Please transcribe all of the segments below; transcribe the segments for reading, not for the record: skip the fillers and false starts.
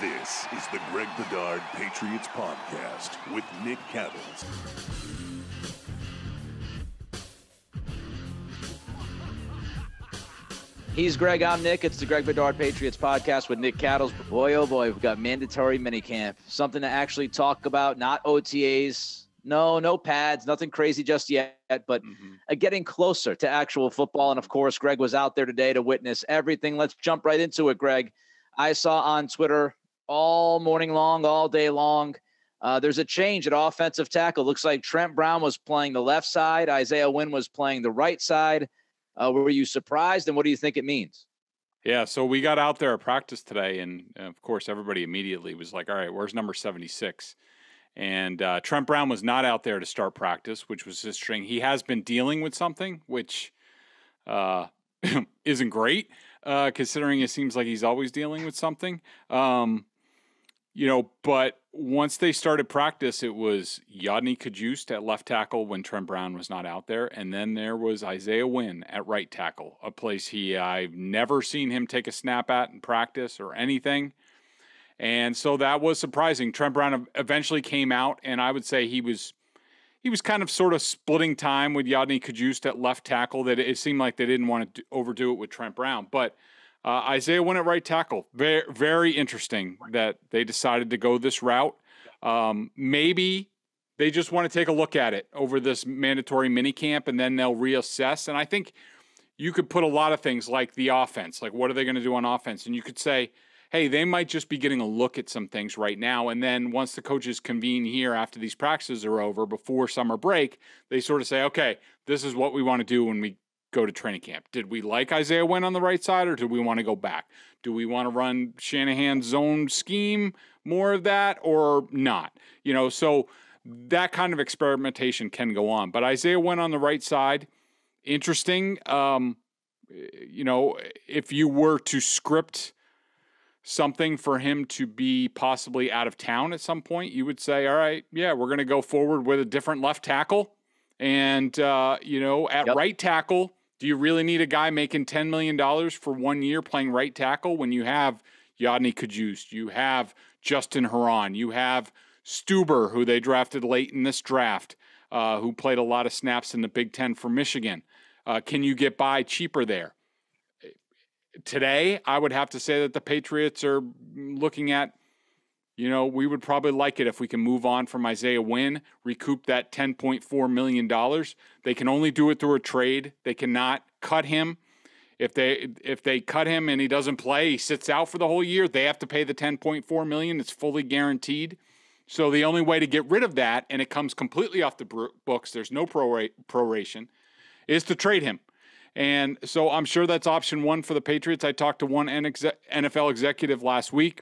This is the Greg Bedard Patriots Podcast with Nick Cattles. He's Greg, I'm Nick. It's the Greg Bedard Patriots Podcast with Nick Cattles. Boy, oh boy, we've got mandatory minicamp. Something to actually talk about, not OTAs. No pads, nothing crazy just yet, but getting closer to actual football. And of course, Greg was out there today to witness everything. Let's jump right into it, Greg. I saw on Twitter all morning long, all day long, there's a change at offensive tackle. Looks like Trent Brown was playing the left side. Isaiah Wynn was playing the right side. Were you surprised? And what do you think it means? Yeah, so we got out there at practice today, and of course, everybody immediately was like, all right, where's number 76? And Trent Brown was not out there to start practice, which was interesting. He has been dealing with something, which isn't great, considering it seems like he's always dealing with something. But once they started practice, it was Yodny Cajuste at left tackle when Trent Brown was not out there. And then there was Isaiah Wynn at right tackle, a place I've never seen him take a snap at in practice or anything. And so that was surprising. Trent Brown eventually came out, and I would say he was kind of sort of splitting time with Yodny Cajuste at left tackle. That it seemed like they didn't want to overdo it with Trent Brown. But Isaiah went at right tackle. Very, very interesting that they decided to go this route. Maybe they just want to take a look at it over this mandatory minicamp, and then they'll reassess. And I think you could put a lot of things like the offense, like what are they going to do on offense? And you could say, hey, they might just be getting a look at some things right now. And then once the coaches convene here after these practices are over before summer break, they sort of say, okay, this is what we want to do when we go to training camp. Did we like Isaiah Wynn on the right side, or do we want to go back? Do we want to run Shanahan's zone scheme, more of that, or not? So that kind of experimentation can go on. But Isaiah Wynn on the right side, interesting. If you were to script something for him to be possibly out of town at some point, you would say, all right, yeah, we're going to go forward with a different left tackle. And, at right tackle, do you really need a guy making $10 million for 1 year playing right tackle when you have Yodny Cajuste, you have Justin Herron, you have Stuber, who they drafted late in this draft, who played a lot of snaps in the Big Ten for Michigan. Can you get by cheaper there? Today, I would have to say that the Patriots are looking at, we would probably like it if we can move on from Isaiah Wynn, recoup that $10.4 million. They can only do it through a trade. They cannot cut him. If they cut him and he doesn't play, he sits out for the whole year, they have to pay the $10.4 million. It's fully guaranteed. So the only way to get rid of that, and it comes completely off the books, there's no proration, is to trade him. And so I'm sure that's option one for the Patriots. I talked to one NFL executive last week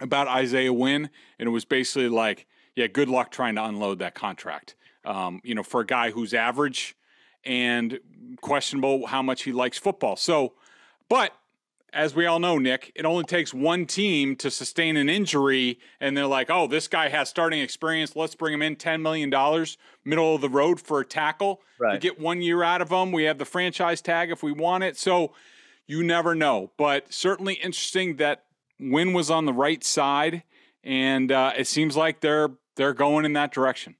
about Isaiah Wynn, and it was basically like, yeah, good luck trying to unload that contract. For a guy who's average and questionable how much he likes football. So, but as we all know, Nick, it only takes one team to sustain an injury, and they're like, oh, this guy has starting experience. Let's bring him in, $10 million, middle of the road for a tackle. Right. To get 1 year out of him. We have the franchise tag if we want it. So you never know. But certainly interesting that Wynn was on the right side, and it seems like they're going in that direction.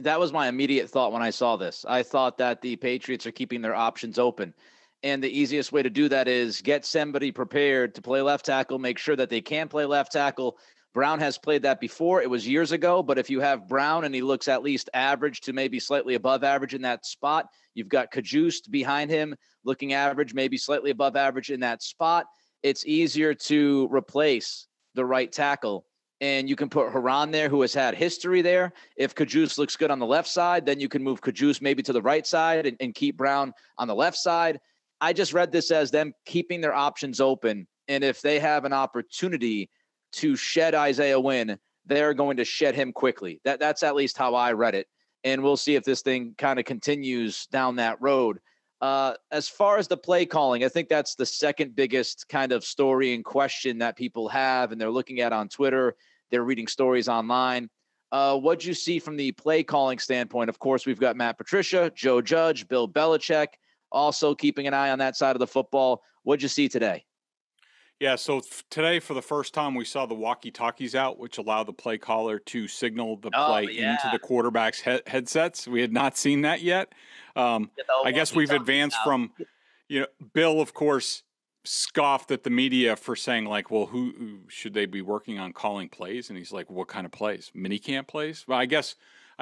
That was my immediate thought when I saw this. I thought that the Patriots are keeping their options open, and the easiest way to do that is get somebody prepared to play left tackle, make sure that they can play left tackle. Brown has played that before. It was years ago, but if you have Brown and he looks at least average to maybe slightly above average in that spot, you've got Cajuste behind him looking average, maybe slightly above average in that spot. It's easier to replace the right tackle. And you can put Herron there, who has had history there. If Cajuste looks good on the left side, then you can move Cajuste maybe to the right side and keep Brown on the left side. I just read this as them keeping their options open. And if they have an opportunity to shed Isaiah Wynn, they're going to shed him quickly. That's at least how I read it. And we'll see if this thing kind of continues down that road. As far as the play calling, I think that's the second biggest kind of story and question that people have, and they're looking at on Twitter. They're reading stories online. What'd you see from the play calling standpoint? Of course, we've got Matt Patricia, Joe Judge, Bill Belichick, also keeping an eye on that side of the football. What'd you see today? Yeah, so today for the first time we saw the walkie-talkies out, which allow the play caller to signal the play into the quarterback's headsets. We had not seen that yet. I guess we've advanced from, you know, Bill, of course, scoffed at the media for saying like, well, who should they be working on calling plays? And he's like, what kind of plays? Minicamp plays? Well, I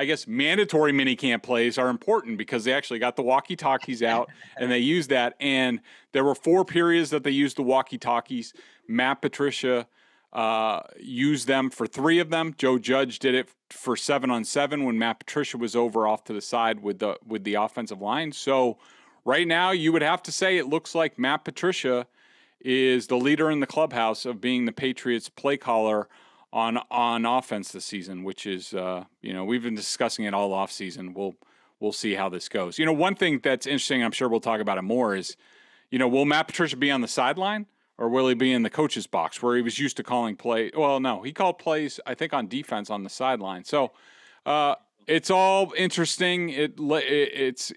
guess mandatory minicamp plays are important because they actually got the walkie-talkies out and they used that. And there were four periods that they used the walkie-talkies. Matt Patricia used them for three of them. Joe Judge did it for 7-on-7 when Matt Patricia was over off to the side with the offensive line. So right now you would have to say it looks like Matt Patricia is the leader in the clubhouse of being the Patriots play caller on offense this season, which is, you know, we've been discussing it all off season. We'll see how this goes. You know, one thing that's interesting, I'm sure we'll talk about it more, is, you know, will Matt Patricia be on the sideline or will he be in the coach's box where he was used to calling play? Well, no, he called plays, I think, on defense on the sideline. So it's all interesting. It's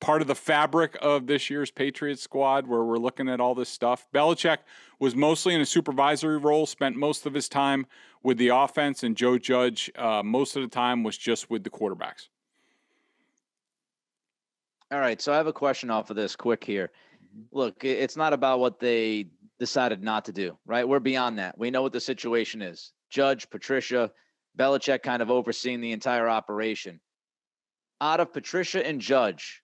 part of the fabric of this year's Patriots squad where we're looking at all this stuff. Belichick was mostly in a supervisory role, spent most of his time with the offense, and Joe Judge most of the time was just with the quarterbacks. All right, so I have a question off of this quick here. Look, it's not about what they decided not to do, right? We're beyond that. We know what the situation is. Judge, Patricia, Belichick kind of overseeing the entire operation. Out of Patricia and Judge,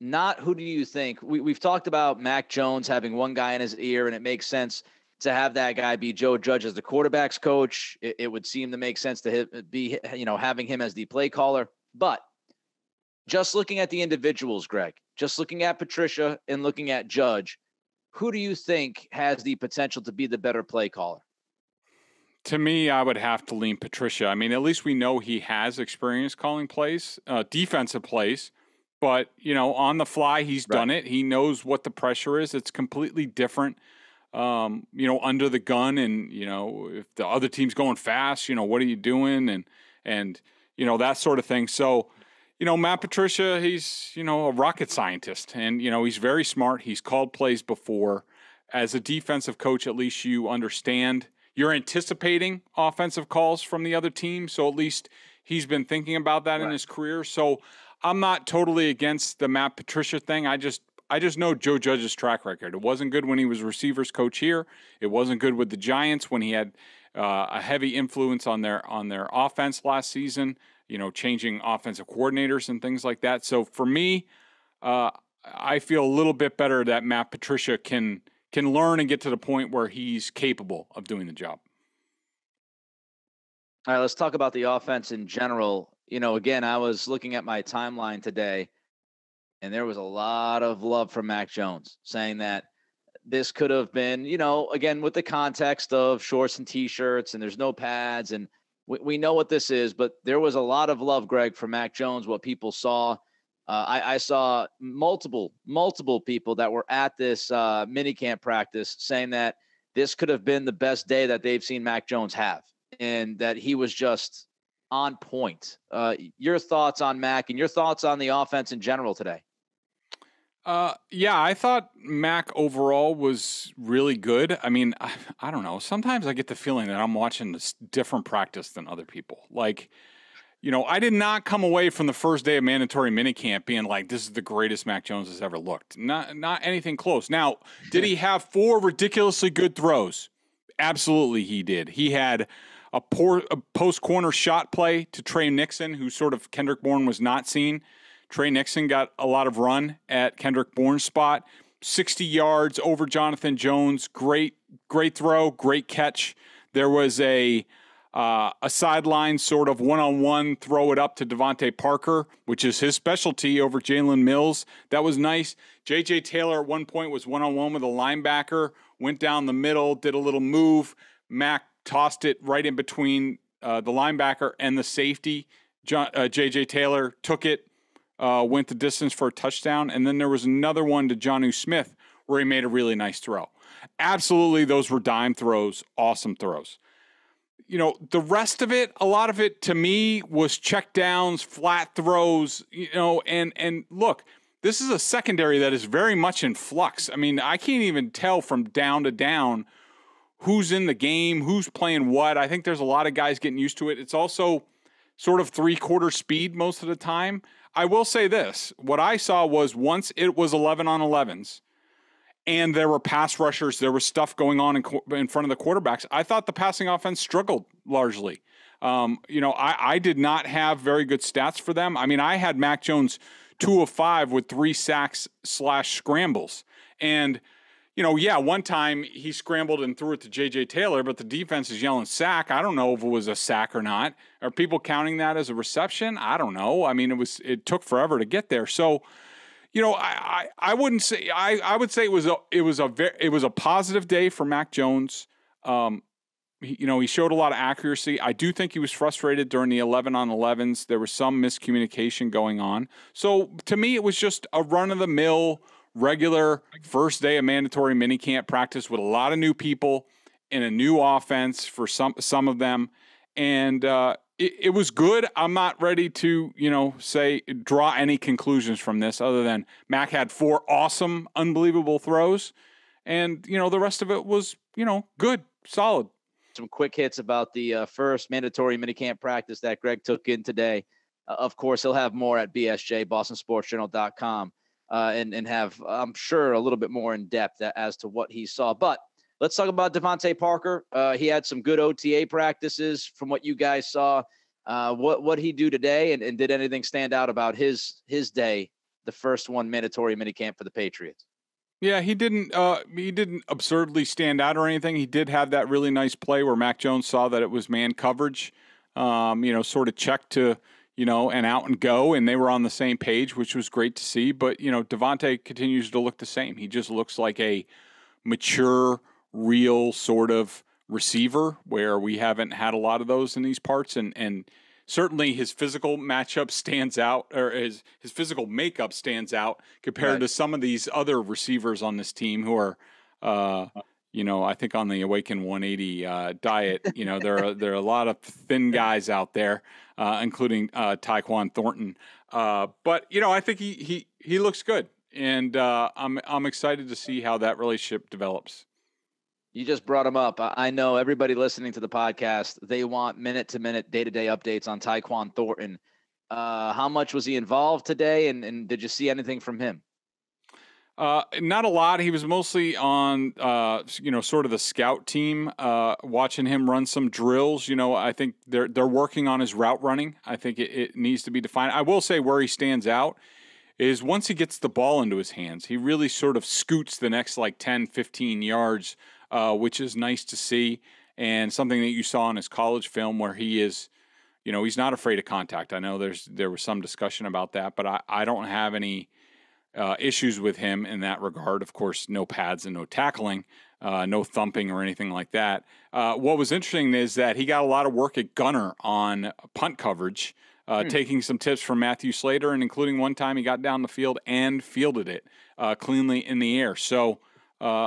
not who do you think? We've talked about Mac Jones having one guy in his ear, and it makes sense to have that guy be Joe Judge as the quarterback's coach. It would seem to make sense to be, you know, having him as the play caller. But just looking at the individuals, Greg, just looking at Patricia and looking at Judge, who do you think has the potential to be the better play caller? To me, I would have to lean Patricia. I mean, at least we know he has experience calling plays, defensive plays, but, you know, on the fly, he's done it. He knows what the pressure is. It's completely different, you know, under the gun. And, you know, if the other team's going fast, you know, what are you doing? And, you know, that sort of thing. So, you know, Matt Patricia, he's, you know, a rocket scientist and, you know, he's very smart. He's called plays before. As a defensive coach, at least you understand. You're anticipating offensive calls from the other team, so at least he's been thinking about that in his career. So I'm not totally against the Matt Patricia thing. I just know Joe Judge's track record. It wasn't good when he was receivers coach here. It wasn't good with the Giants when he had a heavy influence on their offense last season, you know, changing offensive coordinators and things like that. So for me, I feel a little bit better that Matt Patricia can learn and get to the point where he's capable of doing the job. All right, let's talk about the offense in general. You know, again, I was looking at my timeline today, and there was a lot of love from Mac Jones saying that this could have been, you know, again, with the context of shorts and T-shirts and there's no pads, and we know what this is, but there was a lot of love, Greg, for Mac Jones, what people saw. I saw multiple people that were at this minicamp practice saying that this could have been the best day that they've seen Mac Jones have and that he was just on point. Your thoughts on Mac and your thoughts on the offense in general today? Yeah, I thought Mac overall was really good. I mean, I don't know. Sometimes I get the feeling that I'm watching this different practice than other people. Like, you know, I did not come away from the first day of mandatory minicamp being like, this is the greatest Mac Jones has ever looked. Not anything close. Now, did he have four ridiculously good throws? Absolutely he did. He had a post-corner shot play to Tre Nixon, who sort of Kendrick Bourne was not seen. Tre Nixon got a lot of run at Kendrick Bourne's spot. 60 yards over Jonathan Jones. Great throw, great catch. There was a sideline sort of one-on-one throw it up to Devontae Parker, which is his specialty over Jalen Mills. That was nice. J.J. Taylor at one point was one-on-one with a linebacker, went down the middle, did a little move. Mac tossed it right in between the linebacker and the safety. J.J. Taylor took it, went the distance for a touchdown, and then there was another one to Jonu Smith where he made a really nice throw. Absolutely, those were dime throws, awesome throws. You know, the rest of it, a lot of it to me was check downs, flat throws, you know, and look, this is a secondary that is very much in flux. I mean, I can't even tell from down to down who's in the game, who's playing what. I think there's a lot of guys getting used to it. It's also sort of three-quarter speed most of the time. I will say this. What I saw was once it was 11-on-11s and there were pass rushers, there was stuff going on in front of the quarterbacks, I thought the passing offense struggled largely. You know, I did not have very good stats for them. I mean, I had Mac Jones 2 of 5 with 3 sacks/scrambles. And, you know, yeah, one time he scrambled and threw it to J.J. Taylor, but the defense is yelling sack. I don't know if it was a sack or not. Are people counting that as a reception? I don't know. I mean, it took forever to get there. So, you know, I wouldn't say, I would say it was a positive day for Mac Jones. You know, he showed a lot of accuracy. I do think he was frustrated during the 11-on-11s. There was some miscommunication going on. So, to me, it was just a run-of-the-mill, regular first day of mandatory minicamp practice with a lot of new people and a new offense for some of them. And it was good. I'm not ready to, you know, say draw any conclusions from this other than Mac had 4 awesome, unbelievable throws. And, you know, the rest of it was, you know, good, solid. Some quick hits about the first mandatory minicamp practice that Greg took in today. Of course, he'll have more at BSJ, BostonSportsJournal.com, and have, I'm sure, a little bit more in depth as to what he saw. But let's talk about Devontae Parker. He had some good OTA practices from what you guys saw. What he do today, and did anything stand out about his day, the first one mandatory minicamp for the Patriots? Yeah, he didn't absurdly stand out or anything. He did have that really nice play where Mac Jones saw that it was man coverage, you know, sort of checked to, you know, and out and go, and they were on the same page, which was great to see. But, you know, Devontae continues to look the same. He just looks like a mature, real sort of receiver where we haven't had a lot of those in these parts, and certainly his physical matchup stands out, or his physical makeup stands out compared to some of these other receivers on this team who are, you know, I think on the Awaken 180 diet, you know, there are a lot of thin guys out there, including Tyquan Thornton. But, you know, I think he looks good, and I'm excited to see how that relationship develops. You just brought him up. I know everybody listening to the podcast, they want minute-to-minute, day-to-day updates on Tyquan Thornton. How much was he involved today, and did you see anything from him? Not a lot. He was mostly on, you know, sort of the scout team, watching him run some drills. You know, I think they're working on his route running. I think it needs to be defined. I will say where he stands out is once he gets the ball into his hands, he really sort of scoots the next, like, 10, 15 yards, which is nice to see, and something that you saw in his college film where he is, you know, he's not afraid of contact. I know there was some discussion about that, but I don't have any issues with him in that regard. Of course, no pads and no tackling, no thumping or anything like that. What was interesting is that he got a lot of work at gunner on punt coverage, taking some tips from Matthew Slater, and including one time he got down the field and fielded it cleanly in the air. So,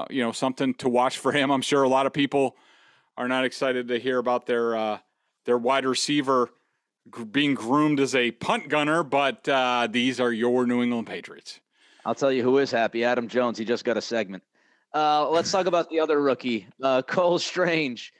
you know, something to watch for him. I'm sure a lot of people are not excited to hear about their wide receiver being groomed as a punt gunner, but these are your New England Patriots. I'll tell you who is happy. Adam Jones. He just got a segment. Let's talk about the other rookie, Cole Strange.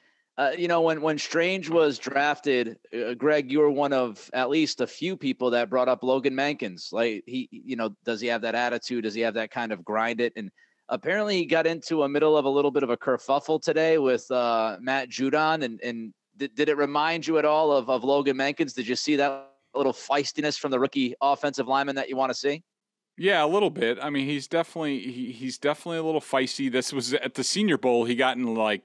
You know, when Strange was drafted, Greg, you were one of at least a few people that brought up Logan Mankins. Like, he, you know, does he have that attitude? Does he have that kind of grind it? And apparently he got into a middle of a little bit of a kerfuffle today with Matt Judon. And did it remind you at all of Logan Mankins? Did you see that little feistiness from the rookie offensive lineman that you want to see? Yeah, a little bit. I mean, he's definitely a little feisty. This was at the Senior Bowl. He got in like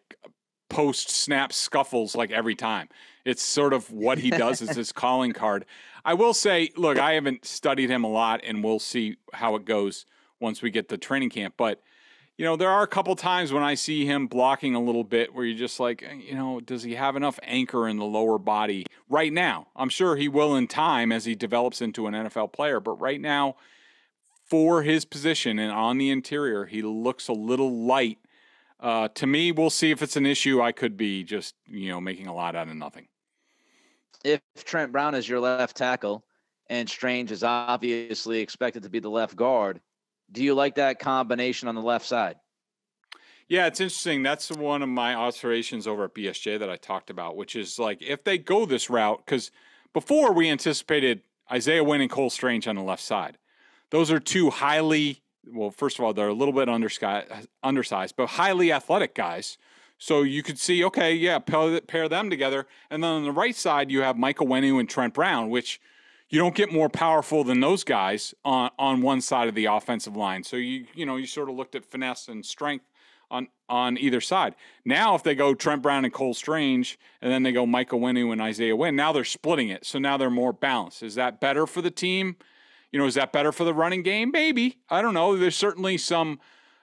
post snap scuffles like every time. It's sort of what he does. It's his calling card. I will say, look, I haven't studied him a lot, and we'll see how it goes once we get to training camp. But, you know, there are a couple times when I see him blocking a little bit where you're just like, you know, does he have enough anchor in the lower body right now? I'm sure he will in time as he develops into an NFL player. But right now, for his position and on the interior, he looks a little light. To me, we'll see if it's an issue. I could be just, you know, making a lot out of nothing. If Trent Brown is your left tackle and Strange is obviously expected to be the left guard. Do you like that combination on the left side? Yeah, it's interesting. That's one of my observations over at BSJ that I talked about, which is like if they go this route, because before we anticipated Isaiah Wynn and Cole Strange on the left side. Those are two highly, well, first of all, they're a little bit undersized, but highly athletic guys. So you could see, okay, yeah, pair them together. And then on the right side, you have Michael Wenu and Trent Brown, which you don't get more powerful than those guys on one side of the offensive line. So you sort of looked at finesse and strength on either side. Now if they go Trent Brown and Cole Strange, and then they go Michael Wenu and Isaiah Wynn, now they're splitting it. So now they're more balanced. Is that better for the team? Is that better for the running game? Maybe. I don't know. There's certainly some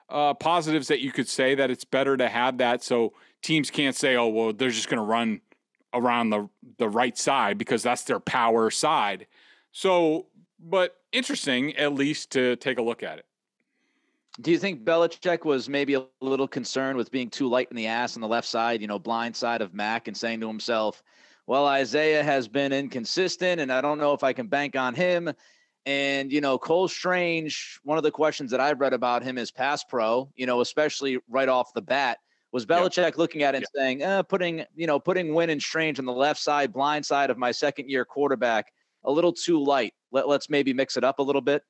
positives that you could say that it's better to have that so teams can't say, oh, well, they're just going to run around the right side because that's their power side. So, but interesting, at least to take a look at it. Do you think Belichick was maybe a little concerned with being too light in the ass on the left side, blind side of Mac, and saying to himself, well, Isaiah has been inconsistent and I don't know if I can bank on him. And, Cole Strange, one of the questions that I've read about him is pass pro, especially right off the bat. Was Belichick looking at it and saying, putting Wynn and Strange on the left side, blind side of my second-year quarterback, a little too light. Let's maybe mix it up a little bit.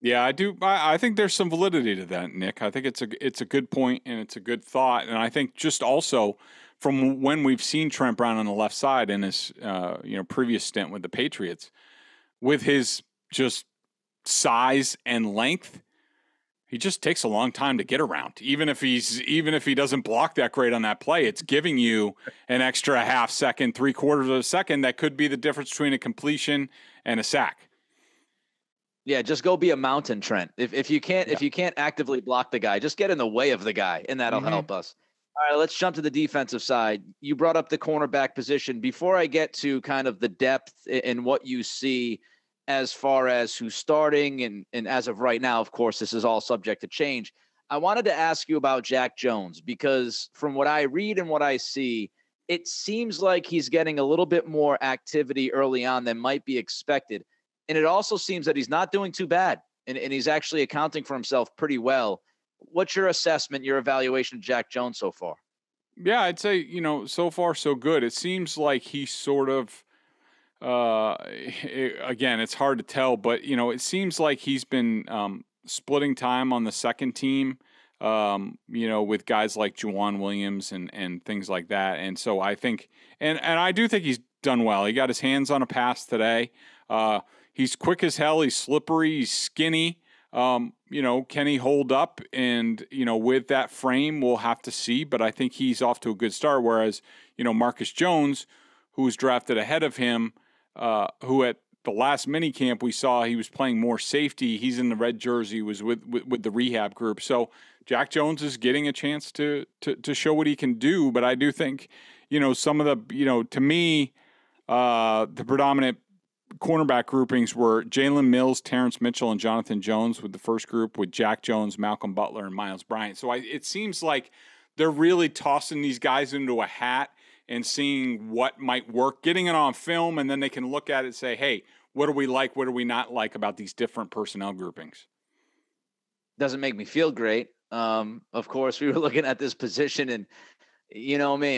Yeah, I do. I think there's some validity to that, Nick. I think it's a good point and it's a good thought. And I think just also from when we've seen Trent Brown on the left side in his previous stint with the Patriots, with his just size and length, he just takes a long time to get around. Even if he doesn't block that great on that play, it's giving you an extra half second, 3/4 of a second that could be the difference between a completion and a sack. Yeah, just go be a mountain, Trent. If you can't actively block the guy, just get in the way of the guy, and that'll help us. All right, let's jump to the defensive side. You brought up the cornerback position. Before I get to kind of the depth and what you see as far as who's starting, and as of right now, of course, this is all subject to change, I wanted to ask you about Jack Jones, because from what I read and what I see, it seems like he's getting a little bit more activity early on than might be expected. And it also seems that he's not doing too bad, and he's actually accounting for himself pretty well. What's your assessment, your evaluation of Jack Jones so far? Yeah, I'd say, so far so good. It seems like he sort of, again, it's hard to tell, but, it seems like he's been splitting time on the second team, with guys like Juwan Williams and things like that. And so I think, and I do think he's done well. He got his hands on a pass today. He's quick as hell. He's slippery. He's skinny. Can he hold up? And, with that frame, we'll have to see. But I think he's off to a good start. Whereas, Marcus Jones, who was drafted ahead of him, who at the last minicamp we saw he was playing more safety. He's in the red jersey, was with the rehab group. So Jack Jones is getting a chance to show what he can do. But I do think, some of the, to me, the predominant cornerback groupings were Jalen Mills, Terrence Mitchell, and Jonathan Jones with the first group, with Jack Jones, Malcolm Butler, and Miles Bryant. So it seems like they're really tossing these guys into a hat and seeing what might work, getting it on film, and then they can look at it and say, hey, what do we like, what do we not like about these different personnel groupings? Doesn't make me feel great. Of course, we were looking at this position and me,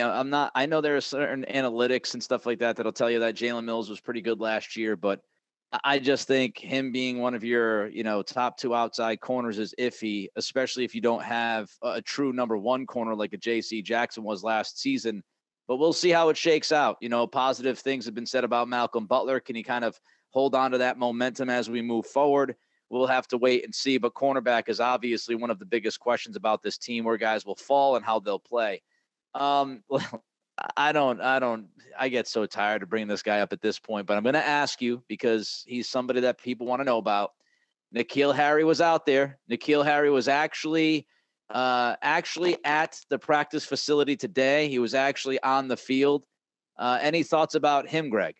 I know there are certain analytics and stuff like that that'll tell you that Jalen Mills was pretty good last year, but I just think him being one of your, top two outside corners is iffy, especially if you don't have a true number one corner like a J.C. Jackson was last season. But we'll see how it shakes out. Positive things have been said about Malcolm Butler. Can he kind of hold on to that momentum as we move forward? We'll have to wait and see. But cornerback is obviously one of the biggest questions about this team, where guys will fall and how they'll play. I get so tired of bringing this guy up at this point, but I'm going to ask you because he's somebody that people want to know about. N'Keal Harry was out there. N'Keal Harry was actually at the practice facility today. He was actually on the field. Any thoughts about him, Greg?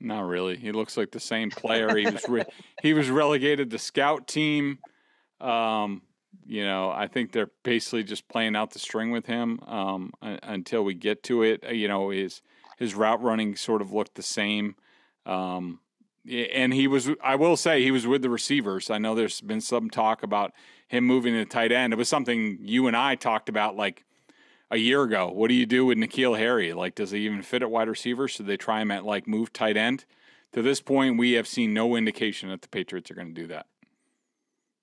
Not really. He looks like the same player. He was, he was relegated to scout team. I think they're basically just playing out the string with him until we get to it. His route running sort of looked the same. And he was, I will say, he was with the receivers. I know there's been some talk about him moving to tight end. It was something you and I talked about like a year ago. What do you do with N'Keal Harry? Like, does he even fit at wide receiver? Should they try him at like move tight end? To this point, we have seen no indication that the Patriots are going to do that.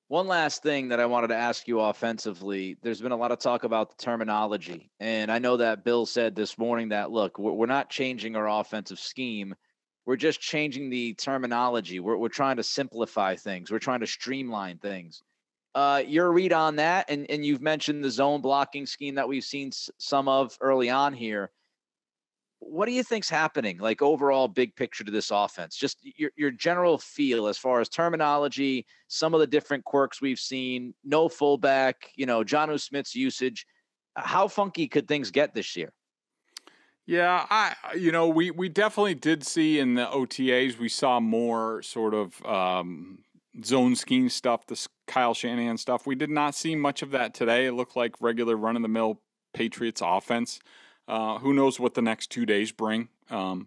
One last thing that I wanted to ask you offensively, there's been a lot of talk about the terminology. And I know that Bill said this morning that, look, we're not changing our offensive scheme. We're just changing the terminology. We're trying to simplify things. We're trying to streamline things. Your read on that, and you've mentioned the zone blocking scheme that we've seen some of early on here. What do you think's happening, like overall big picture to this offense? Just your general feel as far as terminology, some of the different quirks we've seen, no fullback, you know, Jonu Smith's usage. How funky could things get this year? Yeah, we definitely did see in the OTAs, we saw more sort of zone scheme stuff, this Kyle Shanahan stuff. We did not see much of that today. It looked like regular run-of-the-mill Patriots offense. Who knows what the next 2 days bring? I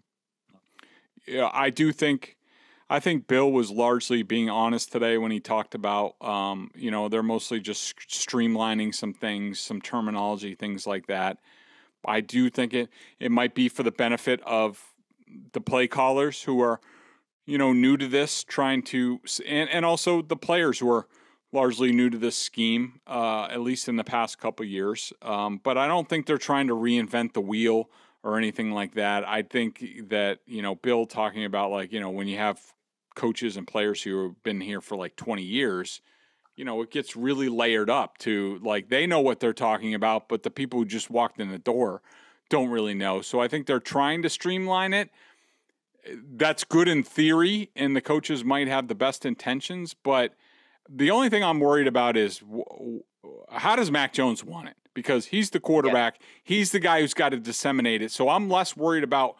think Bill was largely being honest today when he talked about, they're mostly just streamlining some things, some terminology, things like that. I do think it might be for the benefit of the play callers who are, new to this, trying to, and also the players who are largely new to this scheme, at least in the past couple years. But I don't think they're trying to reinvent the wheel or anything like that. I think that, Bill talking about like, when you have coaches and players who have been here for like 20 years, it gets really layered up to like, they know what they're talking about, but the people who just walked in the door don't really know. So I think they're trying to streamline it. That's good in theory, and the coaches might have the best intentions, but the only thing I'm worried about is how does Mac Jones want it? Because he's the quarterback. Yeah. He's the guy who's got to disseminate it. So I'm less worried about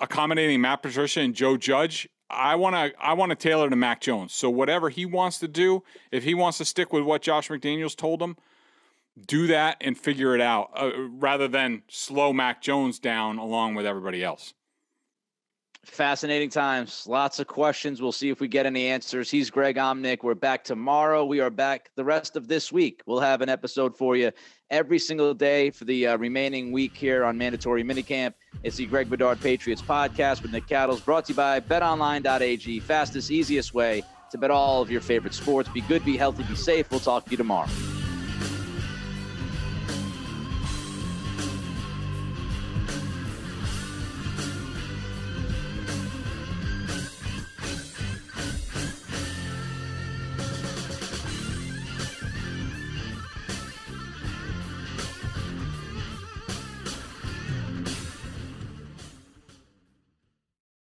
accommodating Matt Patricia and Joe Judge. I want to tailor to Mac Jones. So whatever he wants to do, if he wants to stick with what Josh McDaniels told him, do that and figure it out rather than slow Mac Jones down along with everybody else. Fascinating times. Lots of questions. We'll see if we get any answers. He's Greg Omnick. We're back tomorrow. We are back the rest of this week. We'll have an episode for you every single day for the remaining week here on Mandatory Minicamp. It's the Greg Bedard Patriots podcast with Nick Cattles, brought to you by betonline.ag. Fastest, easiest way to bet all of your favorite sports. Be good, be healthy, be safe. We'll talk to you tomorrow.